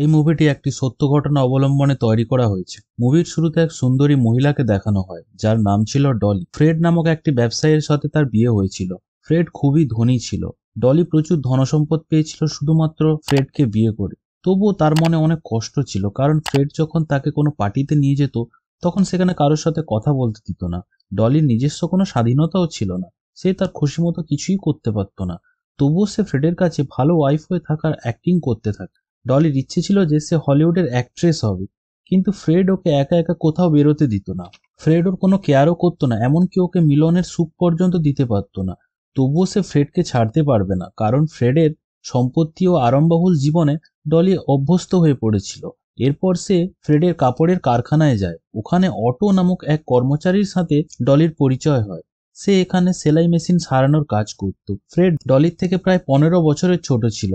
এই মুভিটি একটি সত্য ঘটনা অবলম্বনে তৈরি করা হয়েছে। মুভির শুরুতে এক সুন্দরী মহিলাকে দেখানো হয় যার নাম ছিল ডলি। ফ্রেড নামক একটি ব্যবসায়ীর সাথে তার বিয়ে হয়েছিল। ফ্রেড খুবই ধনী ছিল। ডলি প্রচুর ধনসম্পদ পেয়েছিল শুধুমাত্র ফ্রেডকে বিয়ে করে। তবুও তার মনে অনেক কষ্ট ছিল, কারণ ফ্রেড যখন তাকে কোনো পার্টিতে নিয়ে যেত তখন সেখানে কারোর সাথে কথা বলতে দিত না। ডলির নিজস্ব কোনো স্বাধীনতাও ছিল না, সে তার খুশি মতো কিছুই করতে পারত না। তবুও সে ফ্রেডের কাছে ভালো ওয়াইফ হয়ে থাকার অ্যাক্টিং করতে থাকে। ডলির ইচ্ছে ছিল যে সে হলিউডের অ্যাক্ট্রেস হবে, কিন্তু ফ্রেড ওকে একা একা কোথাও বেরোতে দিত না। ফ্রেড ওর কোনো কেয়ারও করতো না, এমনকি ওকে মিলনের সুখ পর্যন্ত দিতে পারত না। তবুও সে ফ্রেডকে ছাড়তে পারবে না, কারণ ফ্রেডের সম্পত্তি ও আরামবাহুল জীবনে ডলি অভ্যস্ত হয়ে পড়েছিল। এরপর সে ফ্রেডের কাপড়ের কারখানায় যায়। ওখানে অটো নামক এক কর্মচারীর সাথে ডলির পরিচয় হয়। সে এখানে সেলাই মেশিন সারানোর কাজ করত। ফ্রেড ডলির থেকে প্রায় 15 বছরের ছোট ছিল।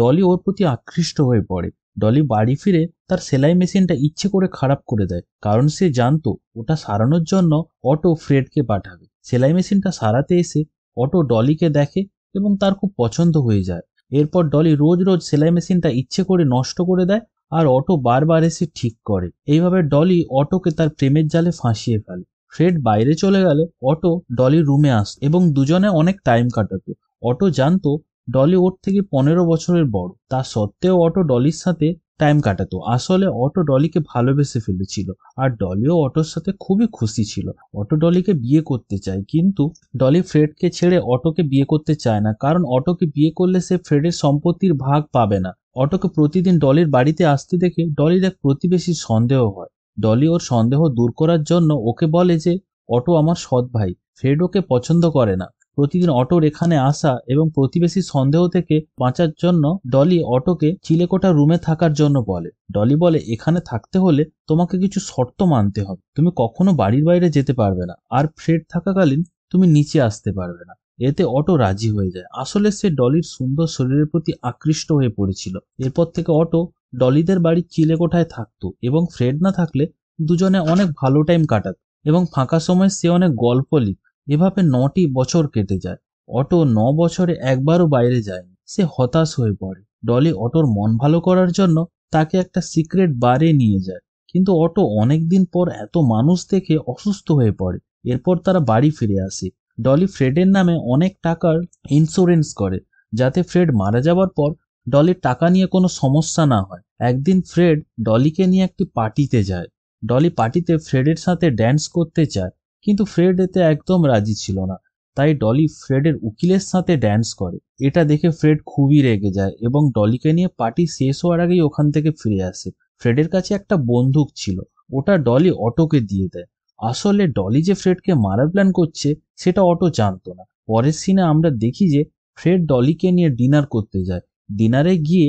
ডলি ওর প্রতি আকৃষ্ট হয়ে পড়ে। ডলি বাড়ি ফিরে তার সেলাই মেশিনটা ইচ্ছে করে খারাপ করে দেয়, কারণ সে জানতো ওটা সারানোর জন্য অটো ফ্রেডকে পাঠাবে। সেলাই মেশিনটা সারাতে এসে অটো ডলিকে দেখে এবং তার খুব পছন্দ হয়ে যায়। এরপর ডলি রোজ রোজ সেলাই মেশিনটা ইচ্ছে করে নষ্ট করে দেয় আর অটো বারবার এসে ঠিক করে। এইভাবে ডলি অটোকে তার প্রেমের জালে ফাঁসিয়ে ফেলে। ফ্রেড বাইরে চলে গেলে অটো ডলির রুমে আসত এবং দুজনে অনেক টাইম কাটাতো। অটো জানতো ডলি ওর থেকে 15 বছরের বড়, তা সত্ত্বেও অটো ডলির সাথে টাইম কাটাতো। আসলে অটো ডলিকে ভালোবেসে ফেলেছিল আর ডলিও অটোর সাথে খুবই খুশি ছিল। অটো ডলিকে বিয়ে করতে চায়, কিন্তু ডলি ফ্রেডকে ছেড়ে অটোকে বিয়ে করতে চায় না, কারণ অটোকে বিয়ে করলে সে ফ্রেডের সম্পত্তির ভাগ পাবে না। অটোকে প্রতিদিন ডলির বাড়িতে আসতে দেখে ডলির এক প্রতিবেশীর সন্দেহ হয়। ডলি ওর সন্দেহ দূর করার জন্য ওকে বলে যে অটো আমার সৎ ভাই, ফ্রেড ওকে পছন্দ করে না। প্রতিদিন অটোর এখানে আসা এবং প্রতিবেশী সন্দেহ থেকে বাঁচার জন্য ডলি অটোকে চিলেকোটা রুমে থাকার জন্য বলে। ডলি বলে, এখানে থাকতে হলে তোমাকে কিছু শর্ত মানতে হবে। তুমি কখনো বাড়ির বাইরে যেতে পারবে না, আর ফ্রেড থাকাকালীন তুমি নিচে আসতে পারবে না। এতে অটো রাজি হয়ে যায়। আসলে সে ডলির সুন্দর শরীরের প্রতি আকৃষ্ট হয়ে পড়েছিল। এরপর থেকে অটো ডলিদের বাড়ির চিলেকোঠায় থাকতো এবং ফ্রেড না থাকলে দুজনে অনেক ভালো টাইম কাটাত এবং ফাঁকা সময় সে অনেক গল্প লিখত। এভাবে 9টি বছর কেটে যায়। অটো 9 বছরে একবারও বাইরে যায়নি। সে হতাশ হয়ে পড়ে। ডলি অটোর মন ভালো করার জন্য তাকে একটা সিক্রেট বারে নিয়ে যায়, কিন্তু অটো অনেকদিন পর এত মানুষ দেখে অসুস্থ হয়ে পড়ে। এরপর তারা বাড়ি ফিরে আসে। ডলি ফ্রেডের নামে অনেক টাকার ইন্স্যুরেন্স করে, যাতে ফ্রেড মারা যাওয়ার পর ডলির টাকা নিয়ে কোনো সমস্যা না হয়। একদিন ফ্রেড ডলিকে নিয়ে একটি পার্টিতে যায়। ডলি পার্টিতে ফ্রেডের সাথে ড্যান্স করতে চায়, কিন্তু ফ্রেড এতে একদম রাজি ছিল না। তাই ডলি ফ্রেডের উকিলের সাথে ড্যান্স করে। এটা দেখে ফ্রেড খুবই রেগে যায় এবং ডলিকে নিয়ে পার্টি শেষ হওয়ার আগেই ওখান থেকে ফিরে আসে। ফ্রেডের কাছে একটা বন্দুক ছিল, ওটা ডলি অটোকে দিয়ে দেয়। আসলে ডলি যে ফ্রেডকে মারার প্ল্যান করছে সেটা অটো জানতো না। পরের সিনে আমরা দেখি যে ফ্রেড ডলিকে নিয়ে ডিনার করতে যায়। ডিনারে গিয়ে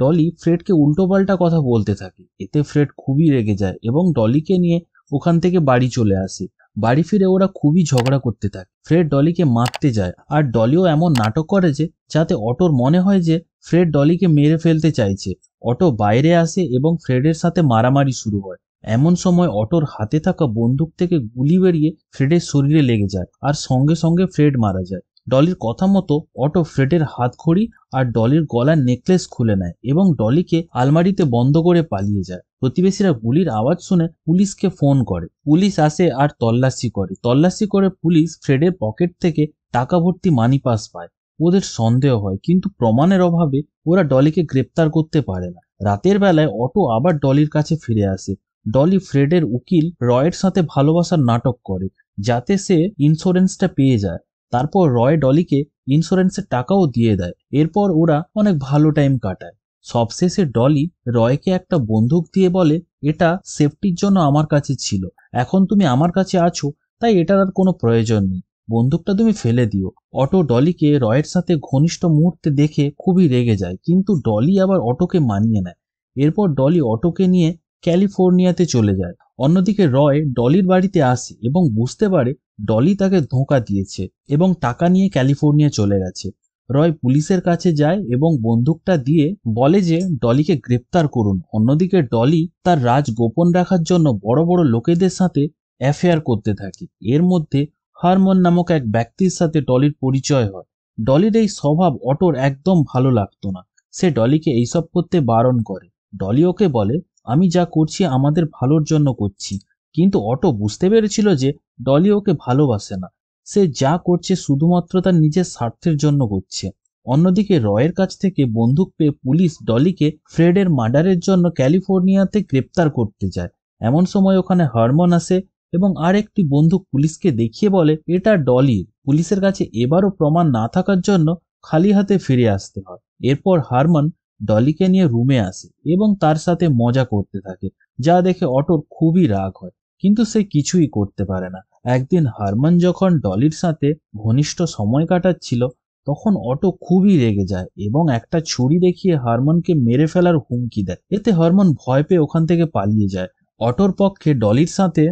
ডলি ফ্রেডকে উল্টোপাল্টা কথা বলতে থাকে। এতে ফ্রেড খুবই রেগে যায় এবং ডলিকে নিয়ে ওখান থেকে বাড়ি চলে আসে। বাড়ি ফিরে ওরা খুবই ঝগড়া করতে থাকে। ফ্রেড ডলিকে মারতে যায় আর ডলিও এমন নাটক করে যে যাতে অটোর মনে হয় যে ফ্রেড ডলিকে মেরে ফেলতে চাইছে। অটো বাইরে আসে এবং ফ্রেডের সাথে মারামারি শুরু হয়। এমন সময় অটোর হাতে থাকা বন্দুক থেকে গুলি বেরিয়ে ফ্রেডের শরীরে লেগে যায় আর সঙ্গে সঙ্গে ফ্রেড মারা যায়। ডলির কথা মতো অটো ফ্রেডের হাতখড়ি আর ডলির গলার নেকলেস খুলে নেয় এবং ডলিকে আলমারিতে বন্ধ করে পালিয়ে যায়। প্রতিবেশীরা গুলির আওয়াজ শুনে পুলিশকে ফোন করে। পুলিশ আসে আর তল্লাশি করে। তল্লাশি করে পুলিশ ফ্রেডের পকেট থেকে টাকা ভর্তি মানি পাস পায়। ওদের সন্দেহ হয়, কিন্তু প্রমাণের অভাবে ওরা ডলিকে গ্রেপ্তার করতে পারে না। রাতের বেলায় অটো আবার ডলির কাছে ফিরে আসে। ডলি ফ্রেডের উকিল রয়ের সাথে ভালোবাসার নাটক করে যাতে সে ইন্স্যুরেন্সটা পেয়ে যায়। তারপর রয় ডলিকে ইন্স্যুরেন্সের টাকাও দিয়ে দেয়। এরপর ওরা অনেক ভালো টাইম কাটায়। সবশেষে ডলি রয়কে একটা বন্দুক দিয়ে বলে, এটা সেফটির জন্য আমার কাছে ছিল, এখন তুমি আমার কাছে আছো, তাই এটার আর কোনো প্রয়োজন নেই, বন্দুকটা তুমি ফেলে দিও। অটো ডলিকে রয়ের সাথে ঘনিষ্ঠ মুহূর্তে দেখে খুবই রেগে যায়, কিন্তু ডলি আবার অটোকে মানিয়ে নেয়। এরপর ডলি অটোকে নিয়ে ক্যালিফোর্নিয়াতে চলে যায়। অন্যদিকে রয় ডলির বাড়িতে আসে এবং বুঝতে পারে ডলি তাকে ধোঁকা দিয়েছে এবং টাকা নিয়ে ক্যালিফোর্নিয়া চলে গেছে। রয় পুলিশের কাছে যায় এবং বন্দুকটা দিয়ে বলে যে ডলিকে গ্রেপ্তার করুন। অন্যদিকে ডলি তার রাজ গোপন রাখার জন্য বড় বড় লোকেদের সাথে অ্যাফেয়ার করতে থাকে। এর মধ্যে হারমন নামক এক ব্যক্তির সাথে ডলির পরিচয় হয়। ডলির এই স্বভাব অটোর একদম ভালো লাগতো না। সে ডলিকে এইসব করতে বারণ করে। ডলি ওকে বলে আমি যা করছি আমাদের ভালোর জন্য করছি, কিন্তু অটো বুঝতে পেরেছিল যে ডলি ওকে ভালোবাসে না, সে যা করছে শুধুমাত্র তার নিজের স্বার্থের জন্য করছে। অন্যদিকে রয়ের কাছ থেকে বন্দুক পেয়ে পুলিশ ডলিকে ফ্রেডের মার্ডারের জন্য ক্যালিফোর্নিয়াতে গ্রেপ্তার করতে যায়। এমন সময় ওখানে হারমন আসে এবং আর একটি বন্দুক পুলিশকে দেখিয়ে বলে এটা ডলির। পুলিশের কাছে এবারও প্রমাণ না থাকার জন্য খালি হাতে ফিরে আসতে হয়। এরপর হারমন ডলিকে নিয়ে রুমে আসে এবং তার সাথে মজা করতে থাকে, যা দেখে অটোর খুবই রাগ হয়, কিন্তু সে কিছুই করতে পারে না। একদিন হারমন যখন ডলির সাথে ঘনিষ্ঠ সময় কাটাচ্ছিল তখন অটো খুবই রেগে যায় এবং একটা ছুরি দেখিয়ে হারমনকে মেরে ফেলার হুমকি দেয়। এতে হারমন ভয় পেয়ে ওখান থেকে পালিয়ে যায়। অটোর পক্ষে ডলির সাথে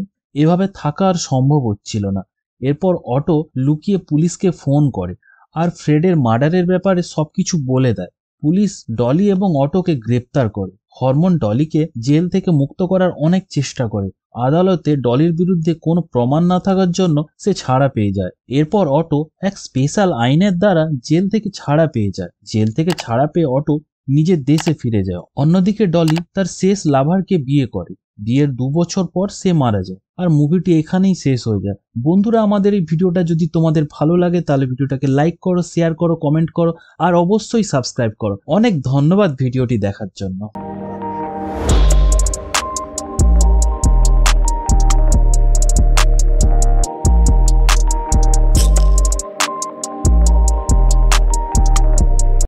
এভাবে থাকা আর সম্ভব হচ্ছিল না। এরপর অটো লুকিয়ে পুলিশকে ফোন করে আর ফ্রেডের মার্ডারের ব্যাপারে সবকিছু বলে দেয়। পুলিশ ডলি এবং অটোকে গ্রেপ্তার করে। হারমন ডলিকে জেল থেকে মুক্ত করার অনেক চেষ্টা করে। আদালতে ডলির বিরুদ্ধে কোনো প্রমাণ না থাকার জন্য সে ছাড়া পেয়ে যায়। এরপর অটো এক স্পেশাল আইনের দ্বারা জেল থেকে ছাড়া পেয়ে যায়। জেল থেকে ছাড়া পেয়ে অটো নিজের দেশে ফিরে যায়। অন্যদিকে ডলি তার শেষ লাভারকে বিয়ে করে। বিয়ের 2 বছর পর সে মারা যায়। আর মুভিটি এখানেই শেষ হয়ে যায়। বন্ধুরা, আমাদের এই ভিডিওটা যদি তোমাদের ভালো লাগে তাহলে ভিডিওটাকে লাইক করো, শেয়ার করো, কমেন্ট করো আর অবশ্যই সাবস্ক্রাইব করো। অনেক ধন্যবাদ ভিডিওটি দেখার জন্য।